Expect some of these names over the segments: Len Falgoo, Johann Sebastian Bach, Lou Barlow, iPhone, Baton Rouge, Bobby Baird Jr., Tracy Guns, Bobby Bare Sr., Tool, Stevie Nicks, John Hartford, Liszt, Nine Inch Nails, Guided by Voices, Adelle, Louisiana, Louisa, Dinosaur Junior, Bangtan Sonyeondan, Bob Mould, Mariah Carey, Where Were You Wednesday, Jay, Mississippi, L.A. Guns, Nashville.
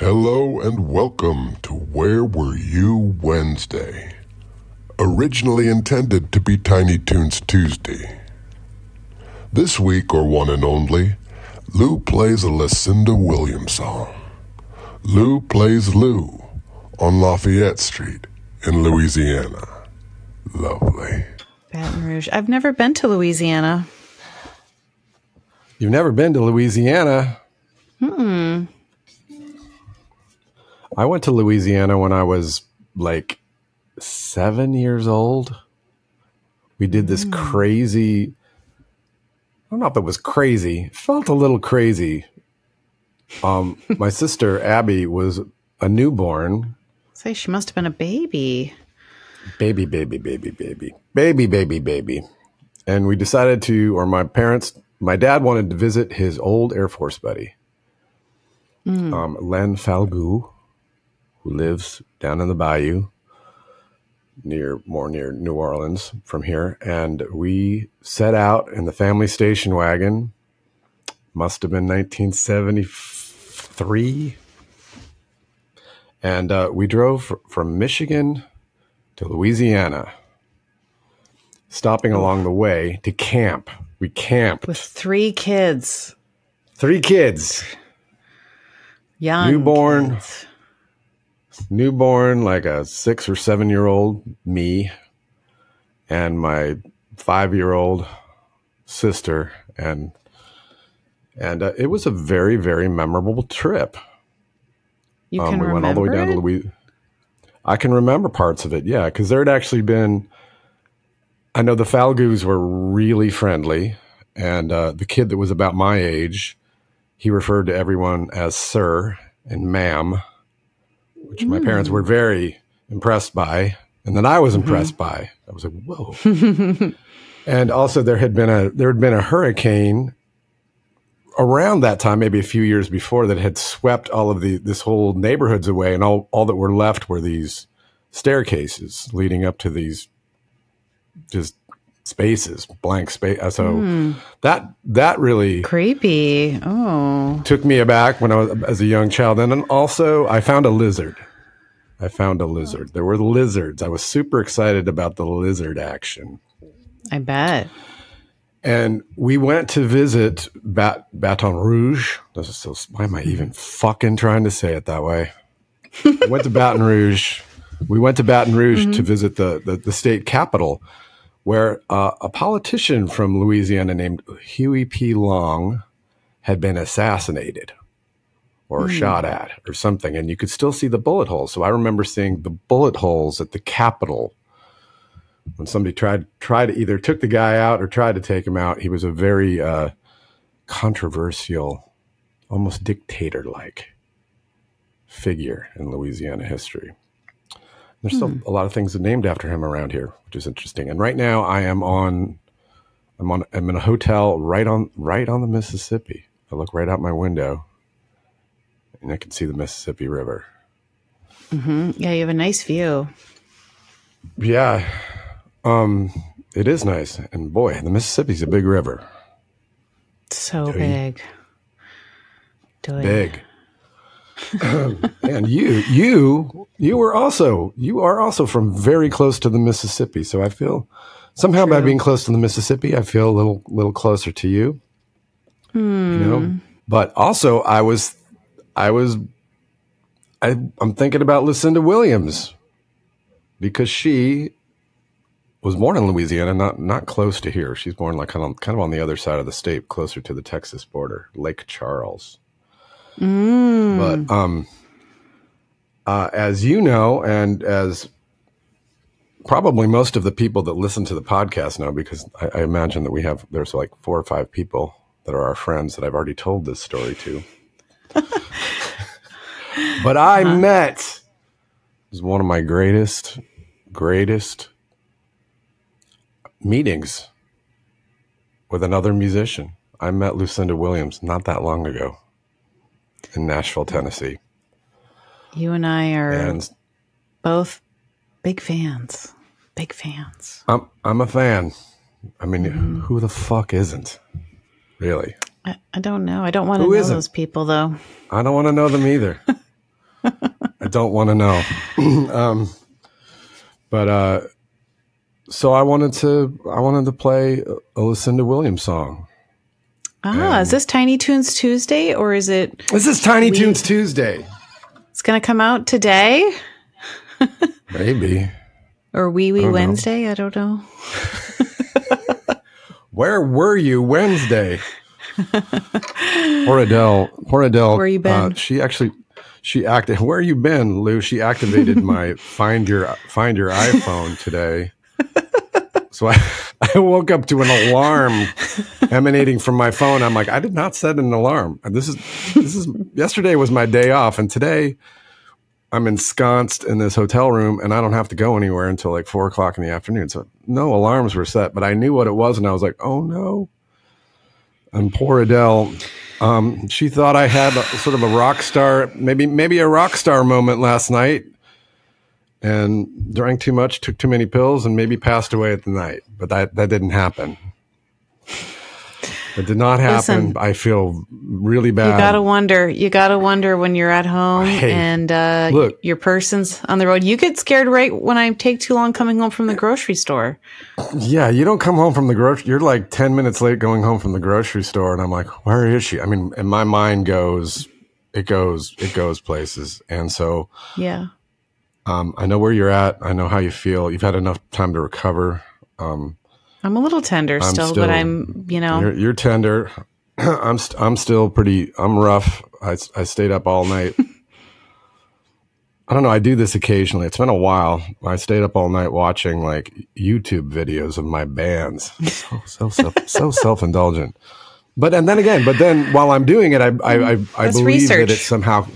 Hello and welcome to Where Were You Wednesday. Originally intended to be Tiny Toons Tuesday. This week, or one and only, Lou plays a Lucinda Williams song. Lou Plays Lou on Lafayette Street in Louisiana. Lovely. Baton Rouge. I've never been to Louisiana. You've never been to Louisiana? Mm-mm. I went to Louisiana when I was like 7 years old. We did this crazy, I don't know if it was crazy, it felt a little crazy. My sister Abby was a newborn. Say she must have been a baby. Baby. And we decided to, or my parents, my dad wanted to visit his old Air Force buddy, Len Falgoo, who lives down in the bayou, near New Orleans from here. And we set out in the family station wagon. Must have been 1973. And we drove from Michigan to Louisiana, stopping along the way to camp. We camped. With three kids. Three kids. Young newborn kids. Newborn, like a 6 or 7 year old me, and my 5 year old sister, and it was a very, very memorable trip. You can remember? We went all the way down to Louisiana. I can remember parts of it, yeah, because there had actually been. I know the Falgoos were really friendly, and the kid that was about my age, he referred to everyone as sir and ma'am, which my parents were very impressed by. And then I was impressed by. I was like, whoa. And also there had been a hurricane around that time, maybe a few years before, that had swept all of this whole neighborhoods away, and all that were left were these staircases leading up to these just spaces, blank space. So that really creepy. Oh, took me aback when I was as a young child. And then also I found a lizard. There were lizards. I was super excited about the lizard action. I bet. And we went to visit Baton Rouge. Why am I even fucking trying to say it that way? I went to Baton Rouge. We went to Baton Rouge to visit the state capitol, where a politician from Louisiana named Huey P. Long had been assassinated or shot at or something, and you could still see the bullet holes. So I remember seeing the bullet holes at the Capitol when somebody tried to either took the guy out or tried to take him out. He was a very controversial, almost dictator-like figure in Louisiana history. There's still a lot of things named after him around here, which is interesting. And right now, I'm in a hotel right on the Mississippi. I look right out my window, and I can see the Mississippi River. Yeah, you have a nice view. Yeah, it is nice. And boy, the Mississippi's a big river. So big. Big. And you are also from very close to the Mississippi. So I feel somehow by being close to the Mississippi, I feel a little closer to you. You know, but also I'm thinking about Lucinda Williams, because she was born in Louisiana, not close to here. She's born like kind of on the other side of the state, closer to the Texas border, Lake Charles. But as you know, and as probably most of the people that listen to the podcast know, because I imagine that there's like 4 or 5 people that are our friends that I've already told this story to. But I met one of my greatest meetings with another musician. I met Lucinda Williams not that long ago. In Nashville, Tennessee. You and I are both big fans. Big fans. I'm a fan. I mean, who the fuck isn't? Really? I don't know. I don't want to know those people, though. I don't want to know them either. I don't want to know. So I wanted to play a Lucinda Williams song. Ah, is this Tiny Toons Tuesday, or is it? This is Tiny Toons Tuesday. It's going to come out today. Maybe. Or Wee Wednesday. I don't know. Where were you Wednesday? Poor Adele. Where you been? She acted. Where you been, Lou? She activated my Find Your iPhone today. So I woke up to an alarm emanating from my phone. I'm like, I did not set an alarm. This is yesterday was my day off, and today I'm ensconced in this hotel room, and I don't have to go anywhere until like 4 o'clock in the afternoon. So no alarms were set, but I knew what it was, and I was like, oh no. And poor Adele, she thought I had sort of a rock star, maybe a rock star moment last night, and drank too much, took too many pills, and maybe passed away at the night. But that didn't happen. It did not happen. Listen, I feel really bad. You gotta wonder when you're at home and look, your person's on the road. You get scared right when I take too long coming home from the grocery store. Yeah, you don't come home from the grocery. You're like 10 minutes late going home from the grocery store, and I'm like, where is she? I mean, and my mind goes, it goes places, and so yeah. I know where you're at. I know how you feel. You've had enough time to recover. I'm a little tender still, but I'm, you know. You're tender. I'm still pretty, I'm rough. I stayed up all night. I don't know. I do this occasionally. It's been a while. I stayed up all night watching like YouTube videos of my bands. So self-indulgent. But then while I'm doing it, I believe research. That it's somehow,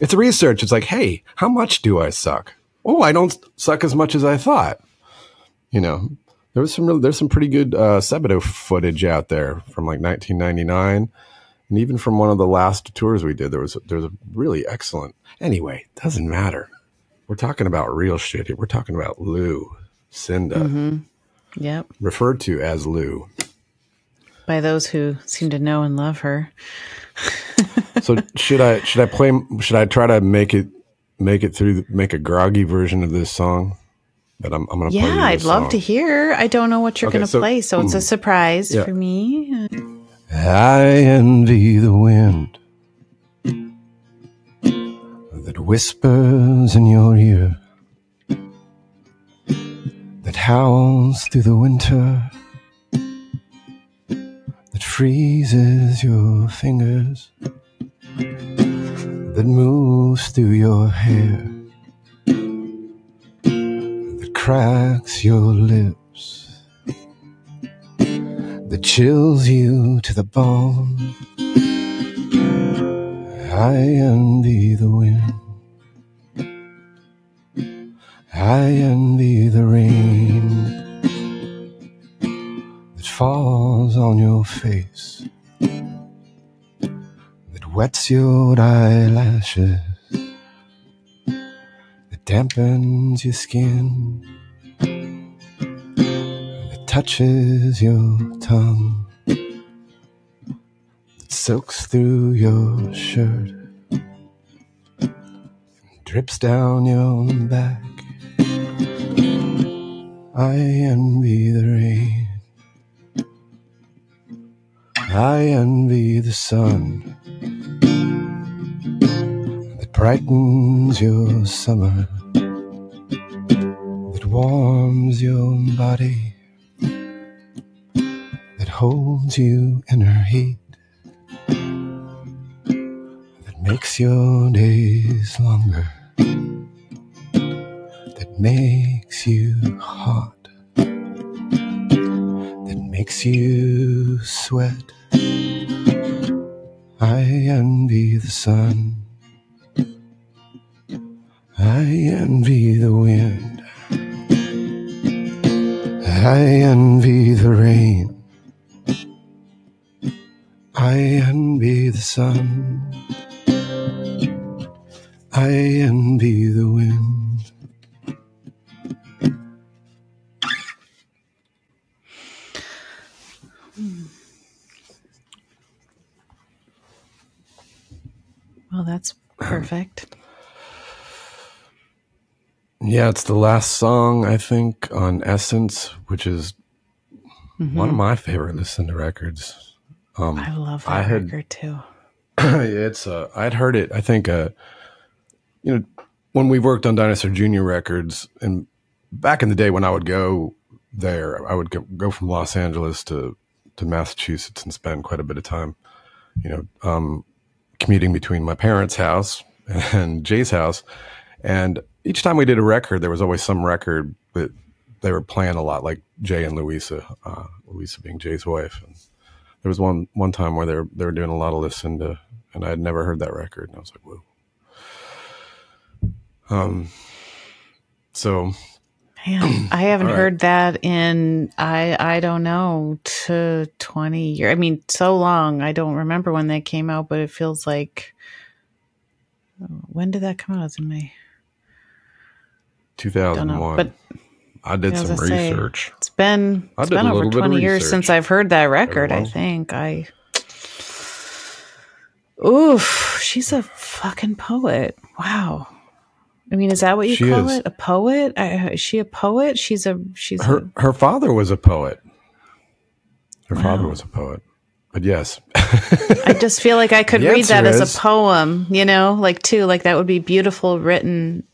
it's research. It's like, hey, how much do I suck? Oh, I don't suck as much as I thought, you know. There's some pretty good Sebadoh footage out there from like 1999, and even from one of the last tours we did. There's a really excellent. Anyway, doesn't matter. We're talking about real shit here. We're talking about Lucinda, yep, referred to as Lou by those who seem to know and love her. So should I play? Should I try to make a groggy version of this song? But I'm gonna play. Yeah, I'd love to hear. I don't know what you're gonna play, so it's a surprise for me. I envy the wind that whispers in your ear, that howls through the winter, that freezes your fingers, that moves through your hair, cracks your lips, that chills you to the bone. I envy the wind, I envy the rain that falls on your face, that wets your eyelashes, that dampens your skin, touches your tongue, it soaks through your shirt, drips down your back. I envy the rain, I envy the sun that brightens your summer, that warms your body, holds you in her heat, that makes your days longer, that makes you hot, that makes you sweat. I envy the sun, I envy the wind, I envy the rain, I envy the sun, I envy the wind. Well, that's perfect. Yeah, it's the last song, I think, on Essence, which is one of my favorite Lucinda records. I love that record too. It's I'd heard it, I think, you know, when we worked on Dinosaur Junior records, and back in the day when I would go there, I would go from Los Angeles to Massachusetts and spend quite a bit of time, you know, commuting between my parents' house and Jay's house. And each time we did a record, there was always some record that they were playing a lot, like Jay and Louisa, Louisa being Jay's wife. And there was one time where they were doing a lot of Lucinda, and I had never heard that record, and I was like, whoa. So man, I haven't heard that in I don't know, to 20 years. I mean, so long. I don't remember when that came out, but it feels like, when did that come out? It was in May 2001. But I did some research. It's been over 20 years since I've heard that record. I think oof, she's a fucking poet. Wow. I mean, is that what you call it? A poet? Is she a poet? Her father was a poet. Her father was a poet. But yes. I just feel like I could read that as a poem, you know, like too, like that would be beautiful written,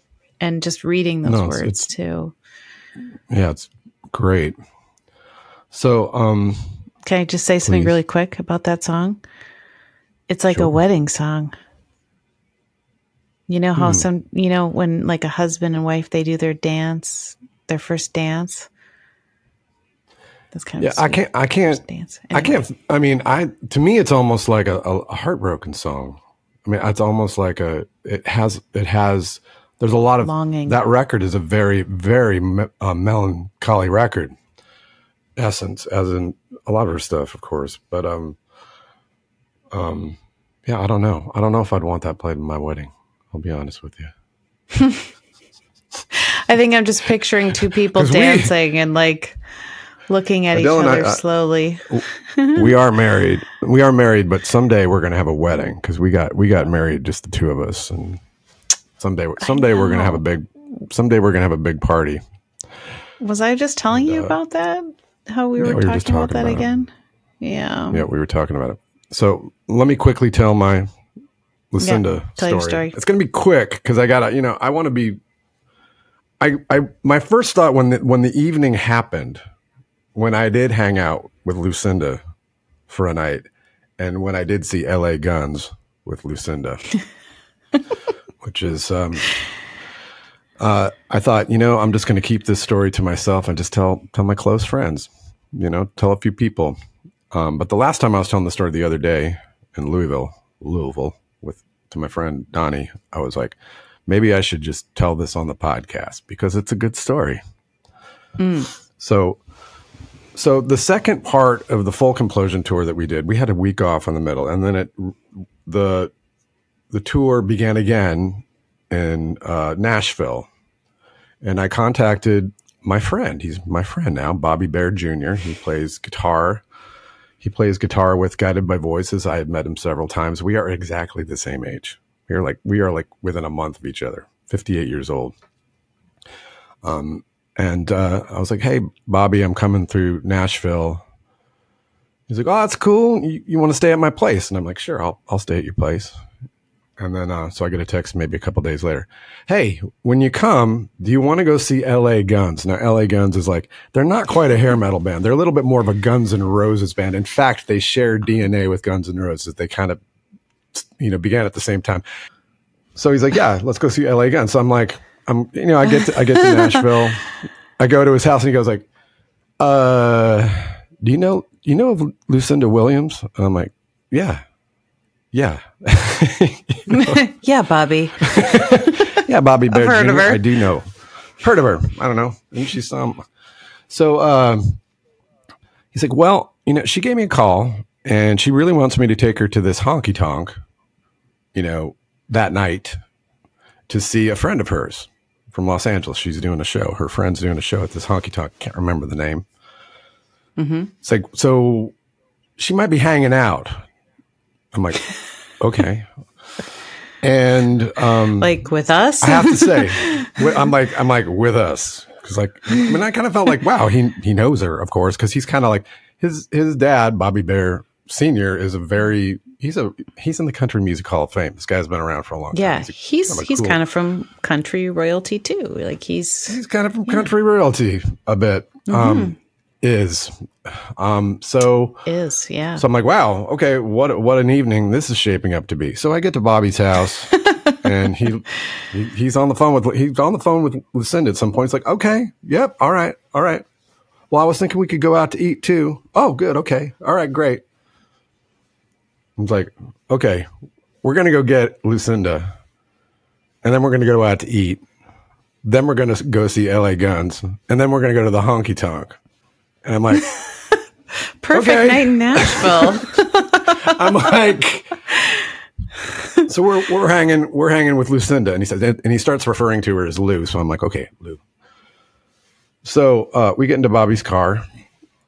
and just reading those words too. Yeah, it's great. So, can I just say something really quick about that song? It's like a wedding song. You know how some, you know, when like a husband and wife, they do their dance, their first dance. That's kind of sweet. To me, it's almost like a heartbroken song. I mean, it's almost like there's a lot of longing. That record is a very, very melancholy record. Essence, as in a lot of her stuff, of course. But, yeah, I don't know. I don't know if I'd want that played in my wedding. I'll be honest with you. I think I'm just picturing two people dancing and like looking at Adele each other slowly. We are married. We are married, but someday we're going to have a wedding, because we got married, just the two of us, and someday we're going to have a big party. Was I just telling you about that? How we were talking about that again? Yeah. Yeah, we were talking about it. So let me quickly tell my Lucinda story. It's going to be quick, because I gotta, you know, I want to be. My first thought when the evening happened, when I did hang out with Lucinda for a night, and when I did see L.A. Guns with Lucinda, which is, I thought, you know, I'm just going to keep this story to myself and just tell my close friends, you know, tell a few people. But the last time I was telling the story the other day in Louisville. To my friend Donnie, I was like, maybe I should just tell this on the podcast, because it's a good story. So the second part of the Folk Implosion tour that we did, we had a week off in the middle, and then the tour began again in Nashville, and I contacted my friend. He's my friend now, Bobby Baird Jr. He plays guitar. He plays guitar with Guided by Voices. I have met him several times. We are exactly the same age. We are like within a month of each other, 58 years old. I was like, hey, Bobby, I'm coming through Nashville. He's like, oh, that's cool. You want to stay at my place? And I'm like, sure, I'll stay at your place. And then, so I get a text maybe a couple days later. Hey, when you come, do you want to go see L.A. Guns? Now, L.A. Guns is like, they're not quite a hair metal band. They're a little bit more of a Guns N' Roses band. In fact, they share DNA with Guns N' Roses. They kind of, you know, began at the same time. So he's like, yeah, let's go see L.A. Guns. So I'm like, you know, I get to Nashville. I go to his house, and he goes like, do you know of Lucinda Williams? And I'm like, yeah. Yeah. Yeah, Bobby. Yeah, Bobby Baird. I've heard of her. I do know. Heard of her. I don't know. And she's so he's like, well, you know, she gave me a call, and she really wants me to take her to this honky tonk, you know, that night to see a friend of hers from Los Angeles. She's doing a show. Her friend's doing a show at this honky tonk. Can't remember the name. It's like, so she might be hanging out. I'm like, okay. And like with us, I have to say, I'm like with us, because like I kind of felt like, wow, he knows her, of course, because he's kind of like his dad, Bobby Bare Sr., is a very he's in the Country Music Hall of Fame. This guy's been around for a long time. Yeah, he's kind of from country royalty too. Like he's kind of from country royalty a bit. Mm-hmm. So I'm like, wow, okay, what an evening this is shaping up to be. So I get to Bobby's house, and he's on the phone with Lucinda at some point. It's like, okay, yep, all right. Well, I was thinking we could go out to eat too. Oh, good, okay, all right, great. I was like, okay, we're gonna go get Lucinda, and then we're gonna go out to eat. Then we're gonna go see L.A. Guns, and then we're gonna go to the honky tonk. And I'm like, perfect okay. night in Nashville. I'm like, so we're hanging with Lucinda, and he says, and he starts referring to her as Lou. So I'm like, okay, Lou. So we get into Bobby's car,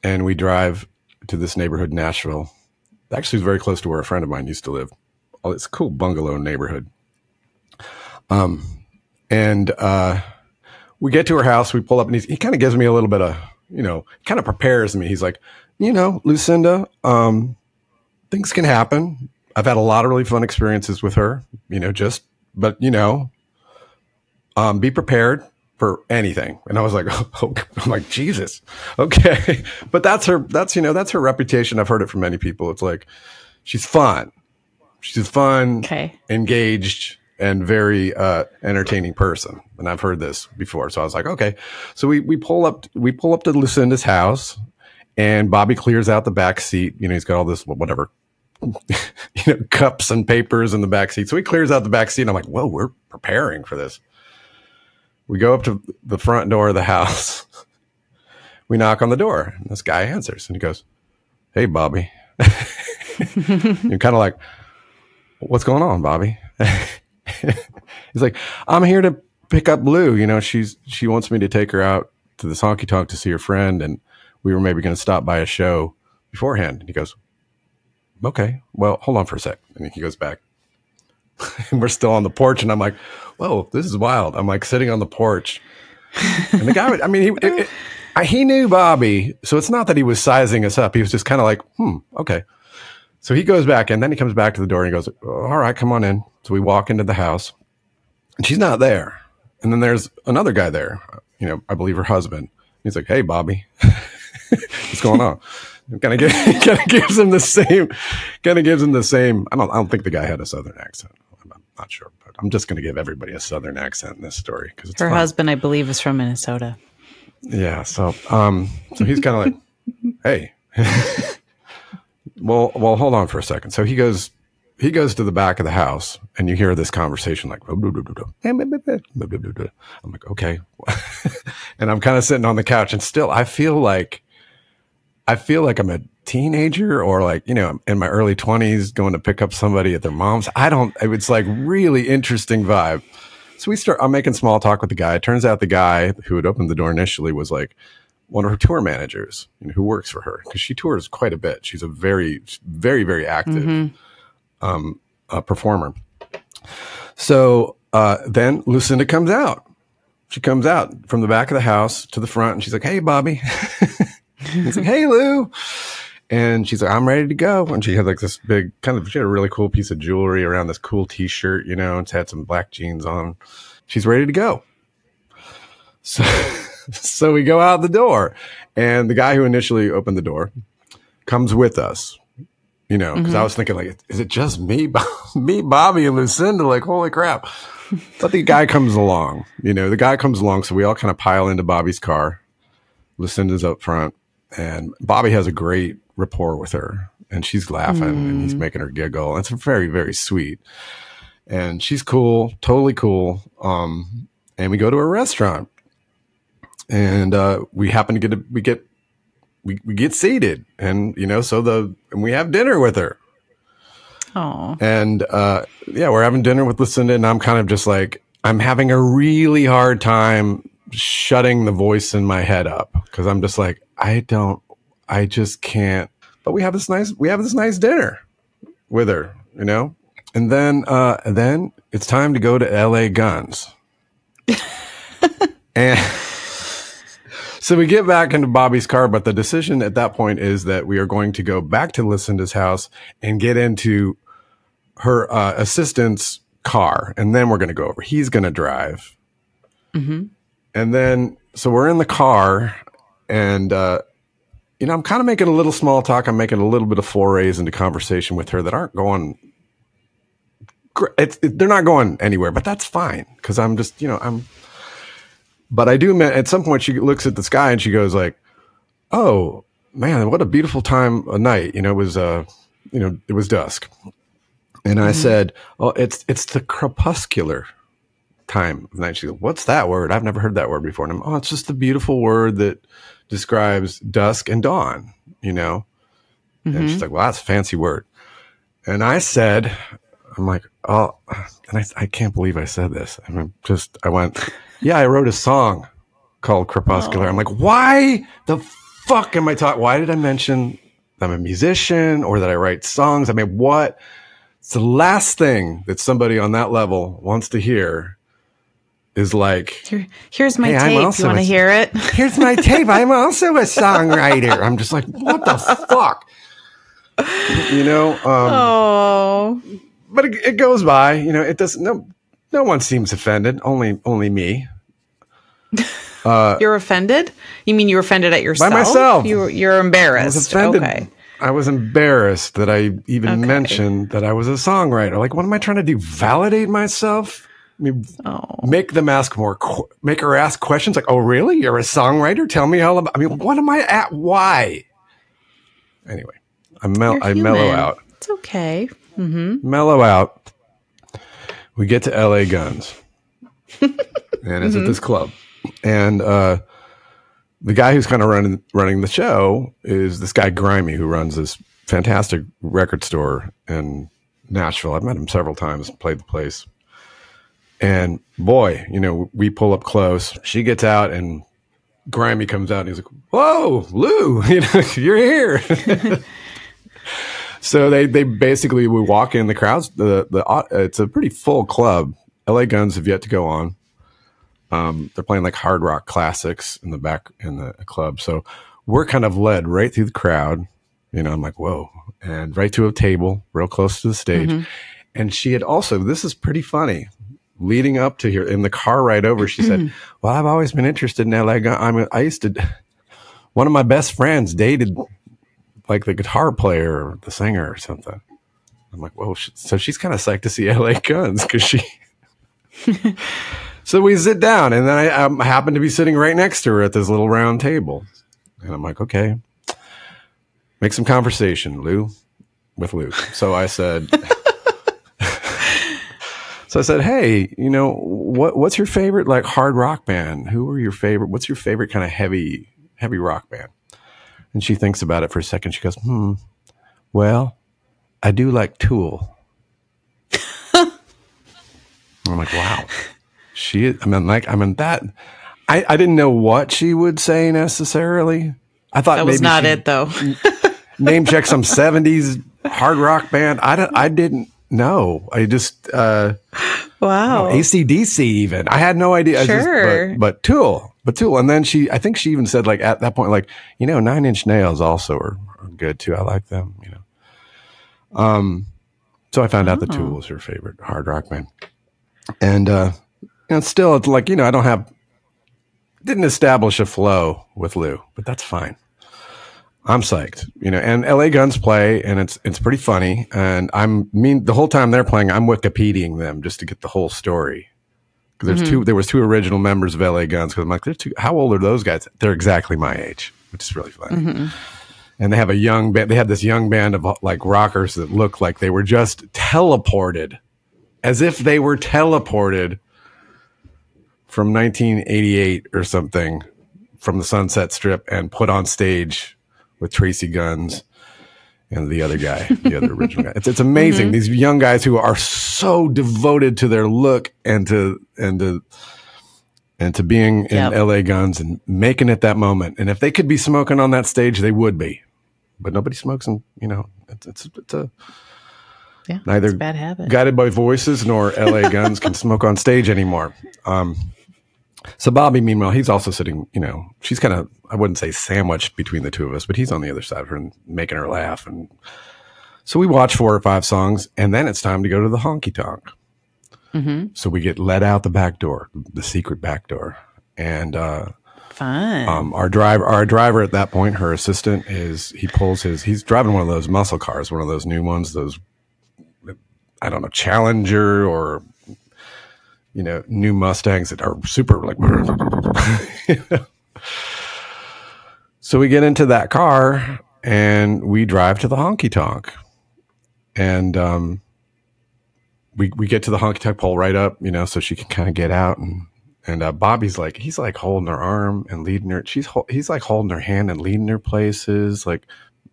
and we drive to this neighborhood in Nashville. Actually, it's very close to where a friend of mine used to live. Oh, it's a cool bungalow neighborhood. We get to her house, we pull up, and he kind of gives me a little bit of, you know, kind of prepares me. He's like, you know, Lucinda, things can happen. I've had a lot of really fun experiences with her, you know, but be prepared for anything. And I was like, oh, I'm like, Jesus. Okay. But that's her reputation. I've heard it from many people. It's like, she's fun, okay, engaged, and very entertaining person. And I've heard this before. So I was like, okay. So we pull up to Lucinda's house, and Bobby clears out the back seat. You know, he's got all this whatever, you know, cups and papers in the back seat. So he clears out the back seat, and I'm like, whoa, we're preparing for this. We go up to the front door of the house. We knock on the door, and this guy answers, and he goes, "Hey, Bobby." You're kind of like, "What's going on, Bobby?" He's like, I'm here to pick up Lou. You know, she wants me to take her out to this honky tonk to see her friend, and we were maybe going to stop by a show beforehand. And he goes, okay, well, hold on for a sec. And he goes back, and we're still on the porch. And I'm like, whoa, this is wild. I'm like sitting on the porch, and the guy, I mean, he knew Bobby, so it's not that he was sizing us up. He was just kind of like, okay. So he goes back, and then he comes back to the door, and he goes, all right, come on in. So we walk into the house, and she's not there. And then there's another guy there, you know, I believe her husband. He's like, hey, Bobby, what's going on? Kind of gives him the same. I don't think the guy had a Southern accent. I'm not sure, but I'm just going to give everybody a Southern accent in this story, because her fun. Husband, I believe, is from Minnesota. Yeah. So he's kind of like, hey, Well, hold on for a second. So he goes to the back of the house, and you hear this conversation like, I'm like, okay. And I'm kind of sitting on the couch, and still I feel like I'm a teenager, or like, you know, I'm in my early 20s going to pick up somebody at their mom's. It's like really interesting vibe. So I'm making small talk with the guy. It turns out the guy who had opened the door initially was like one of her tour managers, you know, who works for her, because she tours quite a bit. She's a very, very, very active performer. So then Lucinda comes out. She comes out from the back of the house to the front, and she's like, hey, Bobby. He's like, hey, Lou. And she's like, I'm ready to go. And she had like this big she had a really cool piece of jewelry around this cool T-shirt, you know, and it's had some black jeans on. She's ready to go. So... So we go out the door, and the guy who initially opened the door comes with us, you know, because I was thinking, like, is it just me, Bobby, and Lucinda? Like, holy crap. But the guy comes along, you know, so we all kind of pile into Bobby's car. Lucinda's up front, and Bobby has a great rapport with her, and she's laughing and he's making her giggle. And it's very, very sweet. And she's cool, totally cool. And we go to a restaurant. And we happen to get seated, and you know, and we have dinner with her. Oh, and yeah, we're having dinner with Lucinda, and I'm kind of just like, I'm having a really hard time shutting the voice in my head up, because I'm just like, I just can't. But we have this nice dinner with her, you know, And then it's time to go to L.A. Guns. And so we get back into Bobby's car, but the decision at that point is that we are going to go back to Lucinda's house and get into her assistant's car. And then we're going to go over. He's going to drive. Mm-hmm. And then, so we're in the car and, you know, I'm kind of making a little small talk. I'm making a little bit of forays into conversation with her that aren't going, they're not going anywhere, but that's fine. Cause I'm just, you know, but I do, at some point she looks at the sky and she goes like, oh man, what a beautiful time of night. You know, it was, it was dusk. And I said, oh, it's the crepuscular time of night. She goes, what's that word? I've never heard that word before. And I'm, oh, it's just the beautiful word that describes dusk and dawn, you know? Mm-hmm. And she's like, well, that's a fancy word. And I said, I'm like, oh, and I can't believe I said this. I mean, just, I went, yeah, I wrote a song called Crepuscular. Oh. I'm like, why the fuck am I talking? Why did I mention I'm a musician or that I write songs? I mean, what? It's the last thing that somebody on that level wants to hear is like, here's my tape. You want to hear it? Here's my tape. I'm also a songwriter. I'm just like, what the fuck? You know? Oh. But it goes by, you know, it doesn't, no one seems offended. Only me. You're offended? You mean you're offended at yourself? By myself. You're embarrassed. I was offended. Okay. I was embarrassed that I even mentioned that I was a songwriter. Like, what am I trying to do? Validate myself? I mean, make them ask more, make her ask questions like, oh, really? You're a songwriter? Tell me all about, I mean, what am I at? Why? Anyway, I mellow out. It's okay. Mm-hmm. Mellow out. We get to L.A. Guns. And it's at this club. And, the guy who's kind of running the show is this guy Grimy, who runs this fantastic record store in Nashville. I've met him several times, played the place. And boy, you know, we pull up close. She gets out and Grimy comes out and he's like, whoa, Lou, you know, you're here. So they basically, we walk in the crowds. It's a pretty full club. LA Guns have yet to go on. They're playing like hard rock classics in the back in the club. So we're kind of led right through the crowd. You know, I'm like, whoa. And right to a table real close to the stage. Mm-hmm. And she had also, this is pretty funny, leading up to here in the car ride over, she said, well, I've always been interested in L.A. Guns. I used to, one of my best friends dated like the guitar player or the singer or something. I'm like, whoa. So she's kind of psyched to see L.A. Guns because she... So we sit down, and then I happen to be sitting right next to her at this little round table. And I'm like, okay, make some conversation, Lou, with Lou. So I said, hey, you know, what's your favorite, like, hard rock band? What's your favorite kind of heavy rock band? And she thinks about it for a second. She goes, well, I do like Tool. I'm like, wow. I didn't know what she would say necessarily. I thought that was not it though. Name check some 70s hard rock band. I didn't know. I just, wow. AC/DC even. I had no idea. Sure. But Tool, And then I think she even said like at that point, like, you know, Nine Inch Nails also are good too. I like them, you know? So I found out that Tool was her favorite hard rock band. And, and still, it's like, you know, didn't establish a flow with Lou, but that's fine. I'm psyched, you know, and LA Guns play and it's pretty funny. And the whole time they're playing, I'm Wikipediaing them just to get the whole story. Cause there's there was two original members of LA Guns. Cause I'm like, how old are those guys? They're exactly my age, which is really funny. And they have they had this young band of like rockers that looked like they were just teleported as if they were teleported from 1988 or something from the Sunset Strip and put on stage with Tracy Guns and the other guy, the other original guy. It's amazing. These young guys who are so devoted to their look and to being in LA Guns and making it that moment. And if they could be smoking on that stage, they would be, but nobody smokes. And you know, it's a, Yeah, neither bad habit. Guided by Voices nor L.A. Guns can smoke on stage anymore. So Bobby, meanwhile, he's also sitting, you know, she's kind of, I wouldn't say sandwiched between the two of us, but he's on the other side of her and making her laugh. And so we watch 4 or 5 songs, and then it's time to go to the honky tonk. Mm-hmm. So we get let out the back door, the secret back door. And fun. Our driver at that point, her assistant, is he's driving one of those muscle cars, one of those new ones, those, I don't know, Challenger or, you know, new Mustangs that are super like. You know? So we get into that car and we drive to the honky tonk, and we get to the honky tonk pole right up, you know, so she can kind of get out, and Bobby's like, he's like holding her arm and leading her. He's like holding her hand and leading her places. Like,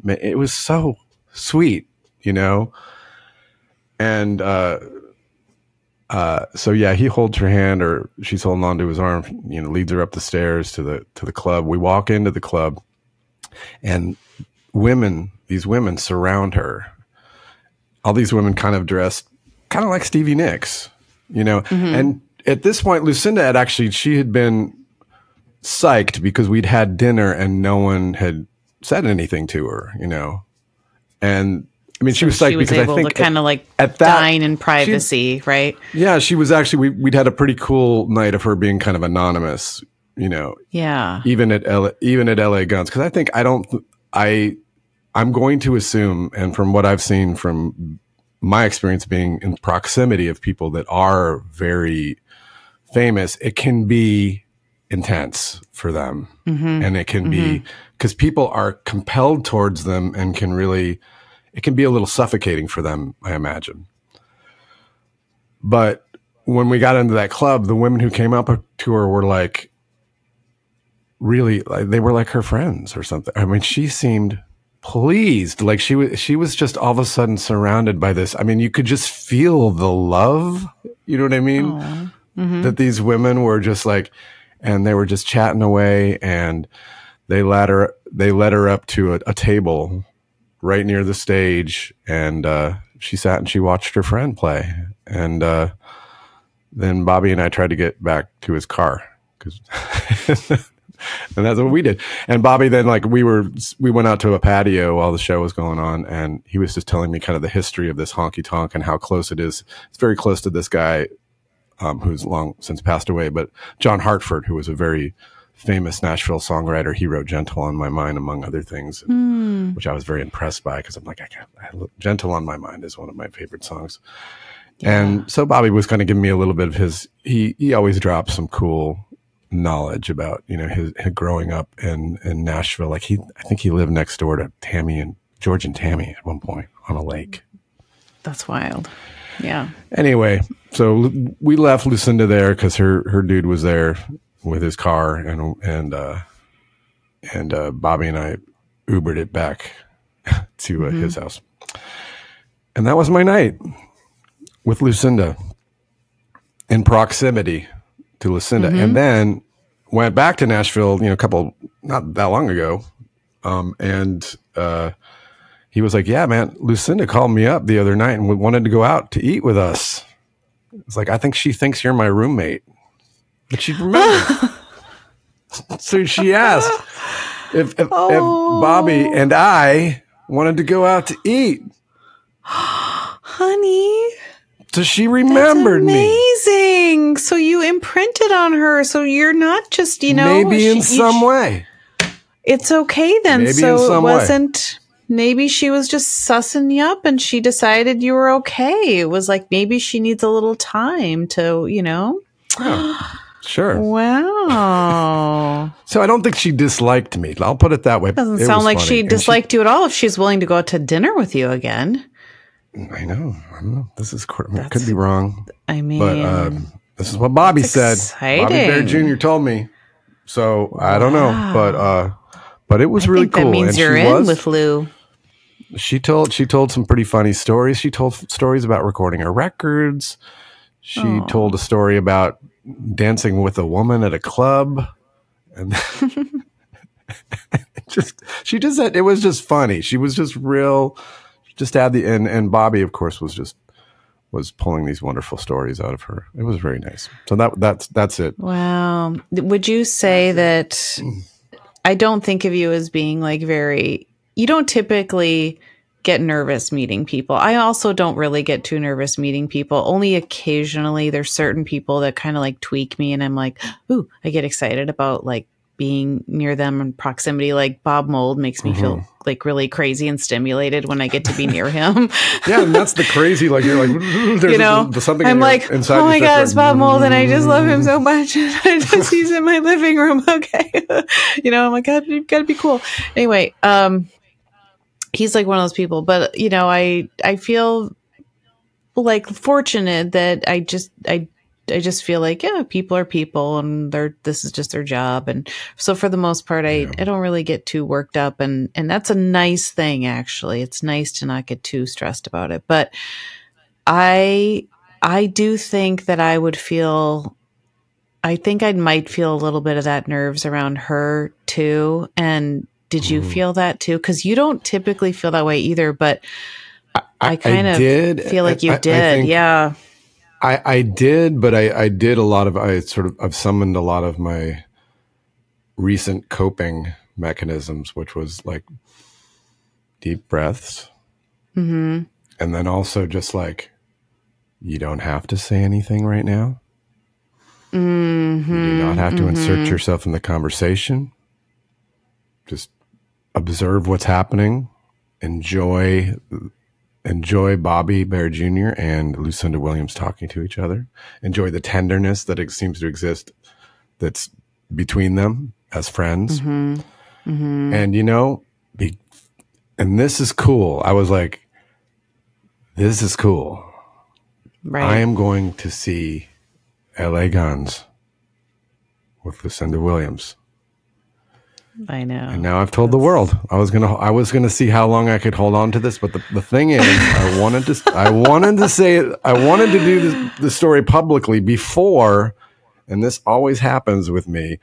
man, it was so sweet, you know. And so yeah, he holds her hand, or she's holding on to his arm, you know, leads her up the stairs to the club. We walk into the club, and these women surround her. All these women kind of dressed kind of like Stevie Nicks, you know. Mm-hmm. And at this point, Lucinda had actually, she had been psyched because we'd had dinner and no one had said anything to her, you know. And I mean, so she was psyched because I think she was able to kind of like dine in privacy, right? Yeah, she was actually, we'd had a pretty cool night of her being kind of anonymous, you know. Yeah. Even at L.A. Guns, because I'm going to assume, and from what I've seen from my experience being in proximity of people that are very famous, it can be intense for them. Mm-hmm. And it can mm-hmm. be, because people are compelled towards them and can really, it can be a little suffocating for them, I imagine. But when we got into that club, the women who came up to her were like, really, they were like her friends or something. I mean, she seemed pleased. Like she was just all of a sudden surrounded by this. I mean, you could just feel the love, you know what I mean? Mm-hmm. That these women were just like, and they were just chatting away, and they led her up to a table right near the stage, and she sat and she watched her friend play. And then Bobby and I tried to get back to his car, because and that's what we did. And Bobby then, like, we went out to a patio while the show was going on, and he was just telling me kind of the history of this honky tonk and how close it is. It's very close to this guy who's long since passed away, but John Hartford, who was a very famous Nashville songwriter. He wrote Gentle on My Mind, among other things, which I was very impressed by, because I'm like, Gentle on My Mind is one of my favorite songs. Yeah. And so Bobby was kind of giving me a little bit of his, he always drops some cool knowledge about, you know, his growing up in Nashville. Like I think he lived next door to George and Tammy at one point on a lake. That's wild. Yeah. Anyway, so we left Lucinda there because her dude was there with his car, and Bobby and I Ubered it back to his house. And that was my night with Lucinda, in proximity to Lucinda. Mm-hmm. And then went back to Nashville, you know, not that long ago. He was like, yeah, man, Lucinda called me up the other night and wanted to go out to eat with us. It's like, I think she thinks you're my roommate. But she remembered. So she asked if Bobby and I wanted to go out to eat. Honey. So she remembered me. Amazing. So you imprinted on her. So you're not just, you know. Maybe in some way. It's okay then. Maybe so in some way. Maybe she was just sussing you up and she decided you were okay. It was like, maybe she needs a little time to, you know. Oh, sure. Wow. So I don't think she disliked me. I'll put it that way. Doesn't sound like she disliked you at all if she's willing to go out to dinner with you again. I know. I don't know. This is, I could be wrong. I mean, but this is what Bobby said. Exciting. Bobby Baird Jr. told me. So I don't know, but it was really cool. That means you're in with Lou. She told some pretty funny stories. She told stories about recording her records. She told a story about dancing with a woman at a club, and she just said it was just funny. She was just real. just add the, and Bobby, of course, was just, was pulling these wonderful stories out of her. It was very nice. So that's it. Wow. Would you say that, I don't think of you as being like very, you don't typically get nervous meeting people. I also don't really get too nervous meeting people. Only occasionally there's certain people that kind of like tweak me and I'm like, ooh, I get excited about like being near them in proximity. Like Bob Mould makes me feel like really crazy and stimulated when I get to be near him. Yeah, and that's the crazy, like you're like, there's, you know, something I'm like, oh my God, it's Bob Mould and I just love him so much. And I just, he's in my living room. Okay. You know, I'm like, God, you've got to be cool. Anyway, he's like one of those people, but you know, I feel like fortunate that I just feel like, yeah, people are people and they're, this is just their job. And so for the most part, I don't really get too worked up, and that's a nice thing, actually. It's nice to not get too stressed about it. But I do think that I would feel, I think I might feel a little bit of that nerves around her too. And did you feel that too? 'Cause you don't typically feel that way either, but I kind of feel like you did. Yeah. I did, but I did a lot of, I've summoned a lot of my recent coping mechanisms, which was like deep breaths. Mm-hmm. And then also just like, you don't have to say anything right now. Mm-hmm. You do not have to insert yourself in the conversation. Just observe what's happening. Enjoy Bobby Baird Jr. and Lucinda Williams talking to each other. Enjoy the tenderness that it seems to exist that's between them as friends. Mm-hmm. Mm-hmm. And, you know, and this is cool. I was like, this is cool. Right. I am going to see L.A. Guns with Lucinda Williams. I know. And now I've told the world I was gonna see how long I could hold on to this, but the thing is, I wanted to say it. I wanted to do the story publicly before, and this always happens with me,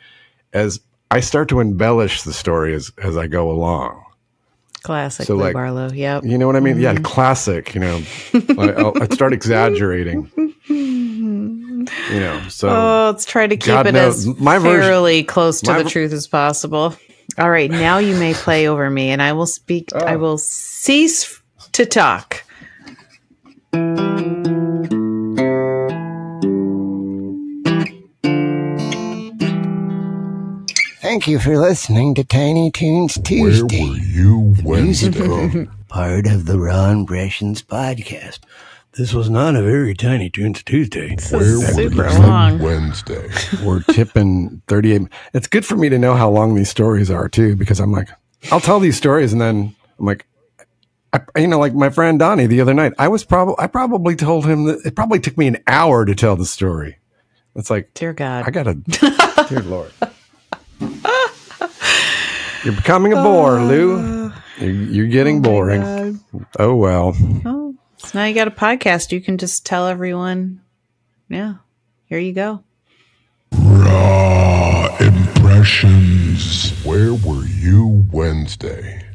as I start to embellish the story as I go along. Classic, so like, Barlow. Yeah, you know what I mean. Yeah, classic. You know, I start exaggerating. You know, so let's try to keep it as fairly close to the truth as possible. All right, now you may play over me, and I will speak. Oh. I will cease to talk. Thank you for listening to Tiny Toons Tuesday. Where were you Wednesday? Part of the Raw Impressions podcast. This was not a very Tiny Toons Tuesday. This is super long. Wednesday. We're tipping 38. It's good for me to know how long these stories are too, because I'm like, I'll tell these stories, and then I'm like, you know, like my friend Donnie the other night. I probably told him that it probably took me an hour to tell the story. It's like, dear God, I gotta, dear Lord, you're becoming a bore, Lou. You're getting boring. Oh well. Oh. So now you got a podcast. You can just tell everyone, yeah, here you go. Raw Impressions. Where were you Wednesday?